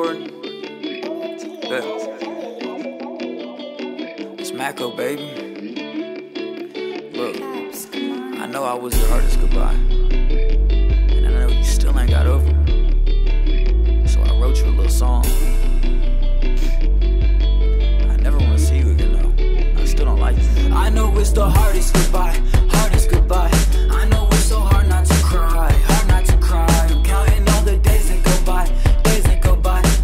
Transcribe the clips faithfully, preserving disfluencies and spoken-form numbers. recording? Yeah. It's Macko, baby. Look, I know I was your hardest goodbye, and I know you still ain't got over me, so I wrote you a little song. I never want to see you again, though. I still don't like you. I know it's the hardest goodbye, hardest goodbye. I know it's so hard not to cry, hard not to cry. I'm counting all the days that go by, days that go by, that I don't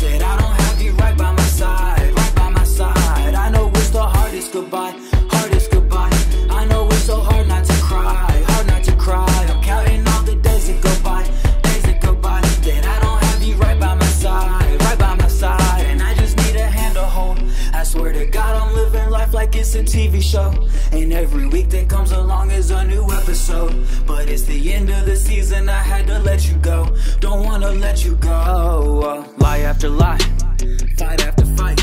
have you right by my side, right by my side. I know it's the hardest goodbye, hardest goodbye. I know it's so hard not to cry, hard not to cry. I'm counting all the days that go by, days that go by, that I don't have you right by my side, right by my side. And I just need a hand to hold. I swear to God, I'm living life like it's a T V show, and every week that comes along is a new episode. But it's the end of the season, I had to let you go. Don't wanna let you go. uh, Lie after lie, fight after fight.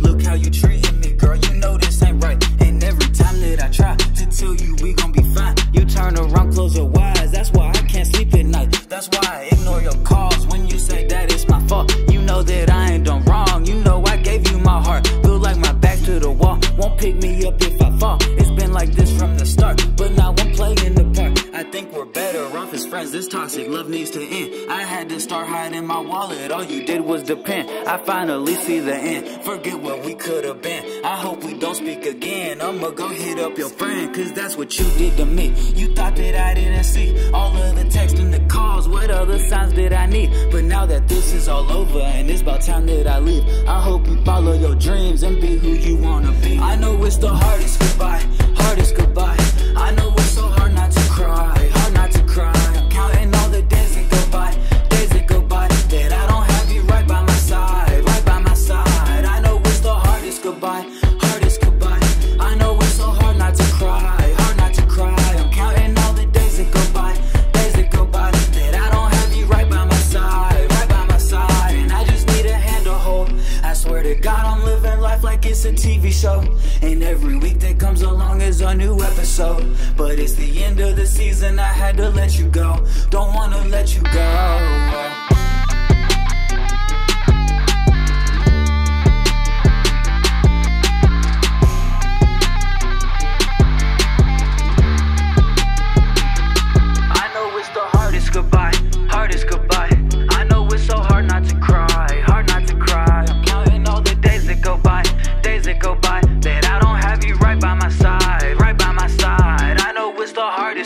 Look how you treating me, girl, you know this ain't right. And every time that I try to tell you we gon' be fine, you turn around, close your eyes. That's why I can't sleep at night. That's why I ignore your calls when you say that it's my fault. You know that I ain't done wrong, you know I gave you my heart. Feel like my back to the wall, won't pick me up if I fall. It's been like this from the start, but now I'm playing the part. I think we're better off as friends, this toxic love needs to end. I had to start hiding my wallet, all you did was depend. I finally see the end, forget what we could have been. I hope we don't speak again, I'ma go hit up your friend. Cause that's what you did to me, you thought that I didn't see all of the texts and the calls. What other signs did I need? But now that this is all over and it's about time that I leave, I hope you follow your dreams and be who you wanna be. I know it's the hardest goodbye, hardest goodbye. I know it's so hard not to cry, hard not to cry. I'm counting all the days that go by, days that go by, that I don't have you right by my side, right by my side. I know it's the hardest goodbye, hardest goodbye. I know it's so hard not to cry, hard not to cry. I'm counting all the days that go by, days that go by, that I don't have you right by my side, right by my side. And I just need a hand to hold. I swear to God, I'm living life like it's a T V show, and every week that comes along is a new episode. But it's the end of the season, I had to let you go. Don't wanna let you go.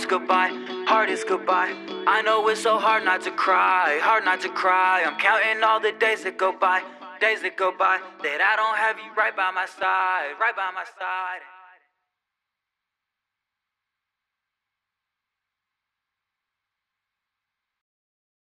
Goodbye, hardest goodbye. I know it's so hard not to cry, hard not to cry. I'm counting all the days that go by, days that go by, that I don't have you right by my side, right by my side.